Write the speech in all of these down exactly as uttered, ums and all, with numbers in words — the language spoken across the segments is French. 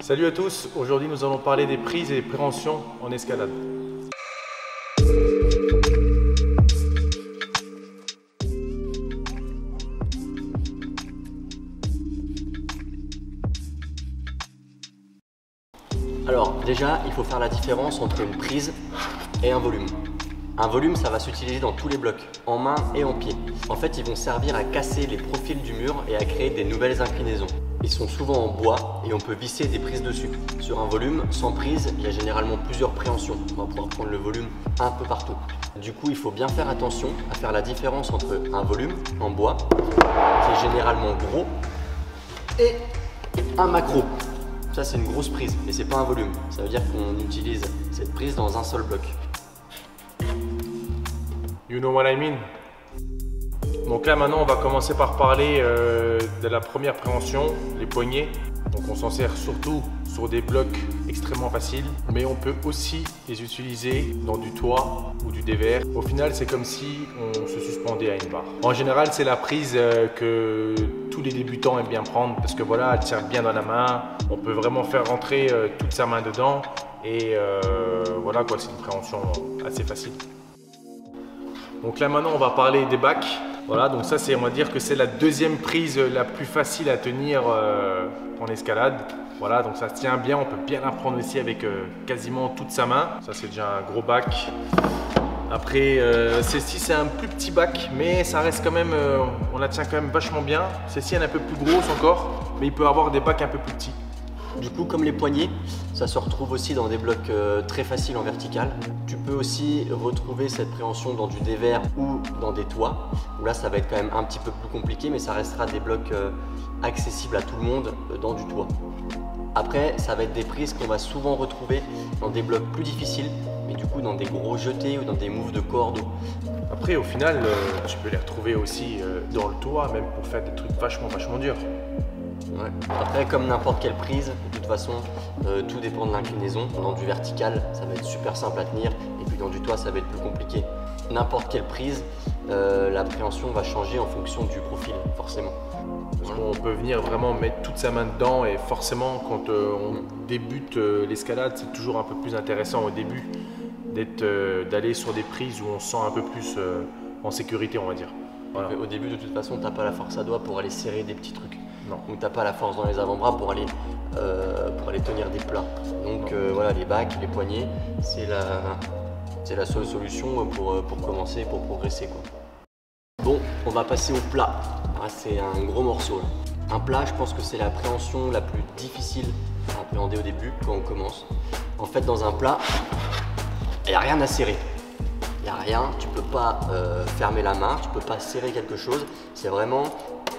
Salut à tous, aujourd'hui nous allons parler des prises et des préventions en escalade. Alors déjà, il faut faire la différence entre une prise et un volume. Un volume, ça va s'utiliser dans tous les blocs, en main et en pied. En fait, ils vont servir à casser les profils du mur et à créer des nouvelles inclinaisons. Ils sont souvent en bois et on peut visser des prises dessus. Sur un volume, sans prise, il y a généralement plusieurs préhensions. On va pouvoir prendre le volume un peu partout. Du coup, il faut bien faire attention à faire la différence entre un volume en bois, qui est généralement gros, et un macro. Ça, c'est une grosse prise, mais c'est pas un volume. Ça veut dire qu'on utilise cette prise dans un seul bloc. You know what I mean? Donc là maintenant on va commencer par parler euh, de la première préhension, les poignées. Donc on s'en sert surtout sur des blocs extrêmement faciles, mais on peut aussi les utiliser dans du toit ou du dévers. Au final c'est comme si on se suspendait à une barre. En général c'est la prise que tous les débutants aiment bien prendre parce que voilà, elle tient bien dans la main, on peut vraiment faire rentrer toute sa main dedans et euh, voilà quoi, c'est une préhension assez facile. Donc là maintenant on va parler des backs. Voilà, donc ça c'est, on va dire que c'est la deuxième prise la plus facile à tenir euh, en escalade. Voilà, donc ça se tient bien, on peut bien la prendre aussi avec euh, quasiment toute sa main. Ça c'est déjà un gros bac. Après, euh, celle-ci c'est un plus petit bac, mais ça reste quand même, euh, on la tient quand même vachement bien. Celle-ci elle est un peu plus grosse encore, mais il peut avoir des bacs un peu plus petits. Du coup, comme les poignées, ça se retrouve aussi dans des blocs euh, très faciles en vertical. Tu peux aussi retrouver cette préhension dans du dévers ou dans des toits, où là ça va être quand même un petit peu plus compliqué, mais ça restera des blocs euh, accessibles à tout le monde euh, dans du toit. Après, ça va être des prises qu'on va souvent retrouver dans des blocs plus difficiles, mais du coup dans des gros jetés ou dans des moves de corde. Après, au final, euh, tu peux les retrouver aussi euh, dans le toit, même pour faire des trucs vachement, vachement durs. Ouais. Après, comme n'importe quelle prise, de toute façon, euh, tout dépend de l'inclinaison. Dans du vertical, ça va être super simple à tenir, et puis dans du toit, ça va être plus compliqué. N'importe quelle prise, euh, la préhension va changer en fonction du profil, forcément. Parce qu'on peut venir vraiment mettre toute sa main dedans, et forcément, quand euh, on débute euh, l'escalade, c'est toujours un peu plus intéressant au début d'être, euh, d'aller sur des prises où on se sent un peu plus euh, en sécurité, on va dire. Voilà. Au début, de toute façon, t'as pas la force à doigts pour aller serrer des petits trucs. Non. Donc t'as pas la force dans les avant-bras pour aller, euh, pour aller tenir des plats. Donc euh, voilà, les bacs, les poignets, c'est la, c'est la seule solution pour, pour commencer, pour progresser, quoi. Bon, on va passer au plat. Ah, c'est un gros morceau, là. Un plat, je pense que c'est la préhension la plus difficile à appréhender au début, quand on commence. En fait, dans un plat, il n'y a rien à serrer. Il n'y a rien, tu ne peux pas euh, fermer la main, tu ne peux pas serrer quelque chose. C'est vraiment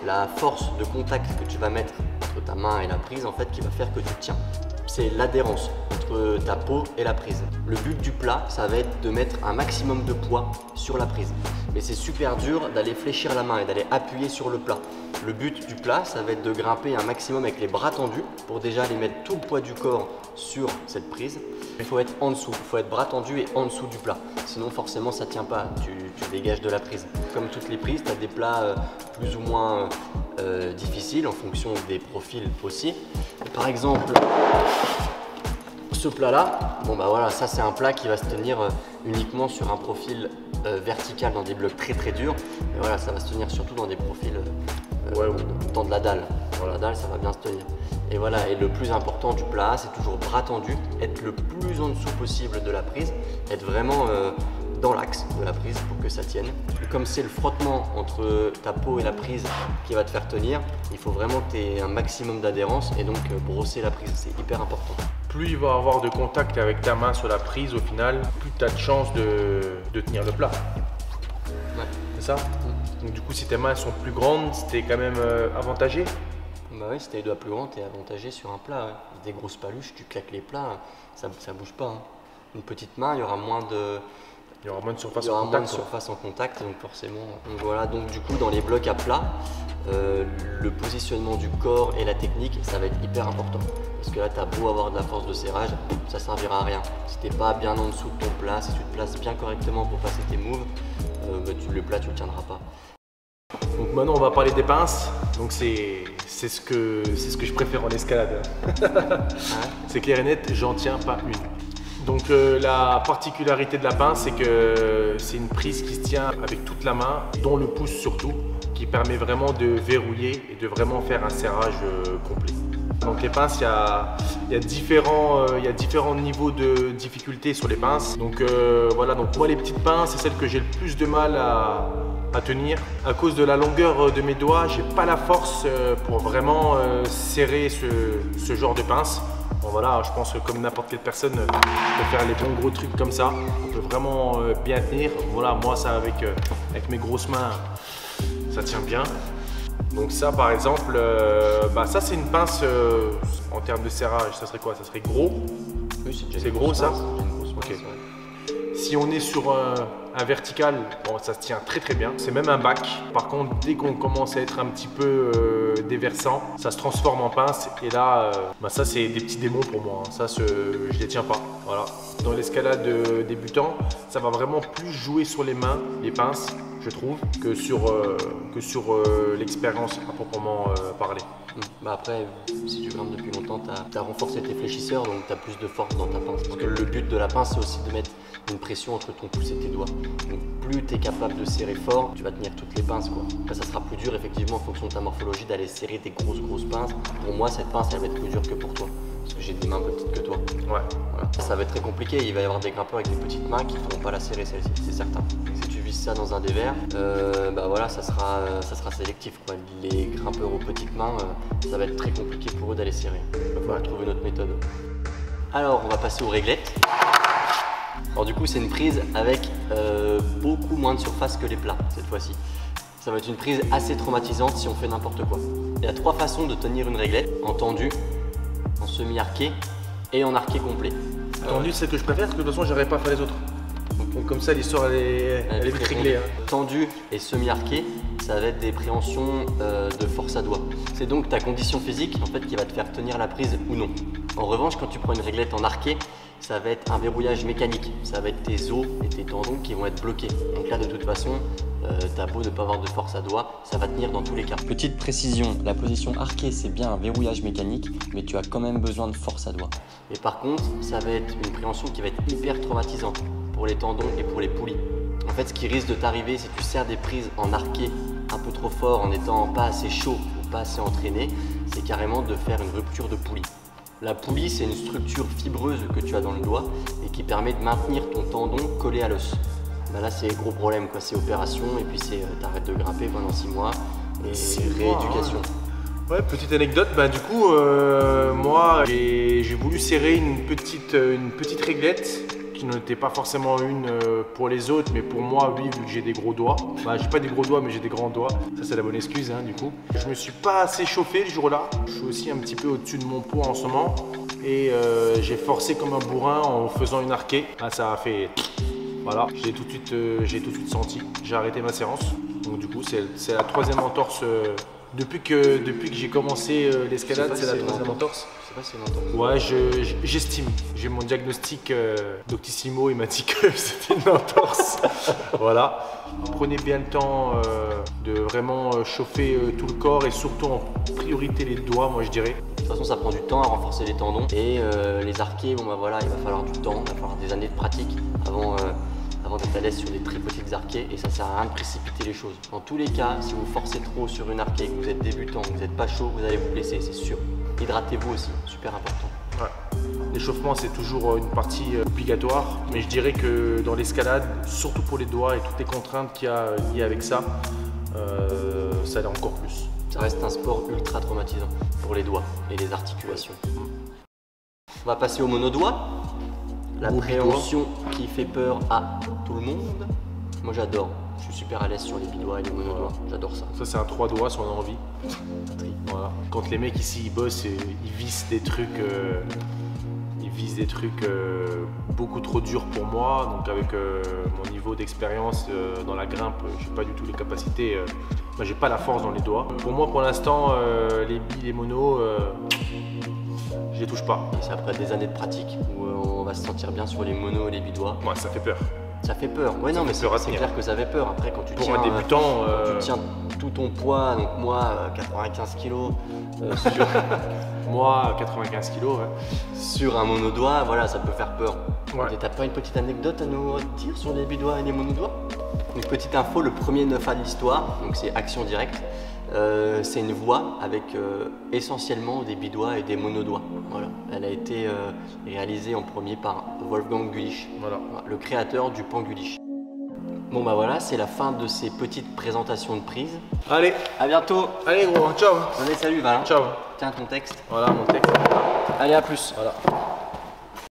la force de contact que tu vas mettre entre ta main et la prise en fait qui va faire que tu tiens. C'est l'adhérence entre ta peau et la prise. Le but du plat, ça va être de mettre un maximum de poids sur la prise. Mais c'est super dur d'aller fléchir la main et d'aller appuyer sur le plat. Le but du plat, ça va être de grimper un maximum avec les bras tendus pour déjà aller mettre tout le poids du corps sur cette prise. Il faut être en dessous, il faut être bras tendu et en dessous du plat. Sinon forcément ça ne tient pas, tu, tu dégages de la prise. Comme toutes les prises, tu as des plats euh, plus ou moins euh, difficiles en fonction des profils aussi. Par exemple, ce plat là, bon bah voilà, ça c'est un plat qui va se tenir euh, uniquement sur un profil euh, vertical dans des blocs très très durs. Et voilà, ça va se tenir surtout dans des profils euh, ouais, ouais. dans de la dalle. Dans la dalle, ça va bien se tenir. Et voilà, et le plus important du plat, c'est toujours bras tendu, être le plus en dessous possible de la prise, être vraiment euh, dans l'axe de la prise pour que ça tienne. Et comme c'est le frottement entre ta peau et la prise qui va te faire tenir, il faut vraiment que tu aies un maximum d'adhérence et donc euh, brosser la prise, c'est hyper important. Plus il va avoir de contact avec ta main sur la prise au final, plus tu as de chances de, de tenir le plat. Ouais. C'est ça? Mmh. Donc du coup, si tes mains sont plus grandes, c'était quand même euh, avantagé. Bah oui, si t'as les doigts plus grands, t'es avantagé sur un plat. Ouais. Des grosses paluches, tu claques les plats, ça ne bouge pas. Hein. Une petite main, il y aura moins de, il y aura moins de surface, il y aura en, contact, moins de surface en contact. Donc forcément, donc voilà. Donc du coup, dans les blocs à plat, euh, le positionnement du corps et la technique, ça va être hyper important. Parce que là, t'as beau avoir de la force de serrage, ça servira à rien. Si t'es pas bien en dessous de ton plat, si tu te places bien correctement pour passer tes moves, euh, bah, tu, le plat, tu le tiendras pas. Donc maintenant on va parler des pinces, donc c'est ce, que, ce que je préfère en escalade. C'est clair et net, j'en tiens pas une. Donc euh, la particularité de la pince, c'est que c'est une prise qui se tient avec toute la main, dont le pouce surtout, qui permet vraiment de verrouiller et de vraiment faire un serrage euh, complet. Donc les pinces, il y a, y, a différents, euh, y a différents niveaux de difficulté sur les pinces. Donc euh, voilà, donc moi les petites pinces, c'est celle que j'ai le plus de mal à, à tenir. À cause de la longueur de mes doigts, j'ai pas la force euh, pour vraiment euh, serrer ce, ce genre de pince. Bon voilà, je pense que comme n'importe quelle personne euh, peut faire les bons gros trucs comme ça, on peut vraiment euh, bien tenir. Voilà, moi ça avec, euh, avec mes grosses mains, ça tient bien. Donc ça par exemple, euh, bah ça c'est une pince euh, en termes de serrage, ça serait quoi? Ça serait gros. Oui, c'est gros ça pince, okay. Ouais. Si on est sur un, un vertical, bon, ça se tient très très bien. C'est même un bac. Par contre, dès qu'on commence à être un petit peu euh, déversant, ça se transforme en pince. Et là, euh, bah, ça c'est des petits démons pour moi, hein. Ça se, je les tiens pas. Voilà. Dans l'escalade euh, débutant, ça va vraiment plus jouer sur les mains, les pinces, je trouve, que sur, euh, que sur euh, l'expérience à proprement euh, parler. Mmh. Bah après, si tu grimpes depuis longtemps, tu as, as renforcé tes fléchisseurs, donc tu as plus de force dans ta pince. Parce que le but de la pince, c'est aussi de mettre une pression entre ton pouce et tes doigts. Donc plus tu es capable de serrer fort, tu vas tenir toutes les pinces, quoi. Après, ça sera plus dur, effectivement, en fonction de ta morphologie, d'aller serrer des grosses, grosses pinces. Pour moi, cette pince, elle va être plus dure que pour toi. Parce que j'ai des mains plus petites que toi. Ouais. Voilà. Ça va être très compliqué. Il va y avoir des grimpeurs avec des petites mains qui ne pourront pas la serrer, celle-ci, c'est certain. Si tu vises ça dans un dévers, euh, bah voilà, ça sera, ça sera sélectif, quoi. Les grimpeurs aux petites mains, euh, ça va être très compliqué pour eux d'aller serrer. Il va falloir trouver une autre méthode. Alors, on va passer aux réglettes. Alors du coup, c'est une prise avec euh, beaucoup moins de surface que les plats, cette fois-ci. Ça va être une prise assez traumatisante si on fait n'importe quoi. Il y a trois façons de tenir une réglette: en tendu, en semi-arqué et en arqué complet. Alors, tendu, c'est que je préfère, parce que de toute façon, j'arrive pas à faire les autres. Donc comme ça, l'histoire, elle est, elle est vite réglée. Hein. Tendu et semi-arqué, ça va être des préhensions euh, de force à doigt. C'est donc ta condition physique en fait qui va te faire tenir la prise ou non. En revanche, quand tu prends une réglette en arqué, ça va être un verrouillage mécanique. Ça va être tes os et tes tendons qui vont être bloqués. Donc là, de toute façon, euh, t'as beau ne pas avoir de force à doigt, ça va tenir dans tous les cas. Petite précision, la position arquée, c'est bien un verrouillage mécanique, mais tu as quand même besoin de force à doigt. Et par contre, ça va être une préhension qui va être hyper traumatisante pour les tendons et pour les poulies. En fait, ce qui risque de t'arriver, si tu serres des prises en arqué un peu trop fort, en étant pas assez chaud ou pas assez entraîné, c'est carrément de faire une rupture de poulie. La poulie, c'est une structure fibreuse que tu as dans le doigt et qui permet de maintenir ton tendon collé à l'os. Ben là, c'est gros problème, quoi. C'est opération et puis c'est euh, t'arrêtes de grimper pendant six mois et rééducation. Hein. Ouais, petite anecdote, ben, du coup, euh, moi, j'ai voulu serrer une petite, une petite réglette qui n'était pas forcément une pour les autres, mais pour moi, oui, vu que j'ai des gros doigts. Bah, j'ai pas des gros doigts, mais j'ai des grands doigts. Ça, c'est la bonne excuse, hein, du coup. Je me suis pas assez chauffé le jour-là. Je suis aussi un petit peu au-dessus de mon poids en ce moment. Et euh, j'ai forcé comme un bourrin en faisant une arquée. Ah, ça a fait... Voilà, j'ai tout de suite, euh, j'ai tout de suite senti. J'ai arrêté ma séance. Donc du coup, c'est la troisième entorse. Euh, depuis que, depuis que j'ai commencé euh, l'escalade, c'est la troisième entorse. Ouais, j'estime. Je, j'ai mon diagnostic euh, Doctissimo, il m'a dit que c'était une entorse. Voilà. Prenez bien le temps euh, de vraiment chauffer euh, tout le corps et surtout en priorité les doigts, moi je dirais. De toute façon, ça prend du temps à renforcer les tendons et euh, les arqués. Bon bah voilà, il va falloir du temps, il va falloir des années de pratique avant. Euh, avant d'être à l'aise sur des très petites arquées, et ça sert à rien de précipiter les choses. Dans tous les cas, si vous forcez trop sur une arquée, que vous êtes débutant, que vous n'êtes pas chaud, vous allez vous blesser, c'est sûr. Hydratez-vous aussi, super important. Ouais. L'échauffement, c'est toujours une partie obligatoire, mais je dirais que dans l'escalade, surtout pour les doigts et toutes les contraintes qu'il y a liées avec ça, euh, ça l'est encore plus. Ça reste un sport ultra traumatisant pour les doigts et les articulations. On va passer au monodoigt. La préhension qui fait peur à tout le monde. Moi j'adore, je suis super à l'aise sur les bidois et les monodoigts, j'adore ça. Ça c'est un trois doigts si on a envie. Voilà. Quand les mecs ici ils bossent, ils visent des trucs, euh, ils visent des trucs euh, beaucoup trop durs pour moi. Donc avec euh, mon niveau d'expérience euh, dans la grimpe, j'ai pas du tout les capacités, euh, bah, j'ai pas la force dans les doigts. Pour moi pour l'instant, euh, les billes, les monos, euh, je les touche pas. C'est après des années de pratique où on va se sentir bien sur les monos et les bidois. Ouais, ça fait peur. Ça fait peur. Oui, non, mais c'est clair que ça fait peur. Après, quand tu tiens, pour un débutant, euh, euh... tu tiens tout ton poids, donc moi, quatre-vingt-quinze kilos, euh, sur... moi, quatre-vingt-quinze kilos, ouais. Sur un monodoigt, voilà, ça peut faire peur. Ouais. T'as pas une petite anecdote à nous dire sur les bidois et les monodoigts? Une petite info, le premier neuf A de l'histoire, donc c'est Action Directe, euh, c'est une voie avec euh, essentiellement des bidois et des monodoigts. Voilà. Elle a été euh, réalisée en premier par Wolfgang Güllich, voilà. Le créateur du Pan Güllich. Bon bah voilà, c'est la fin de ces petites présentations de prise. Allez, à bientôt. Allez gros, ciao. Allez, salut Valin. Ciao. Tiens ton texte. Voilà mon texte. Allez, à plus. Voilà.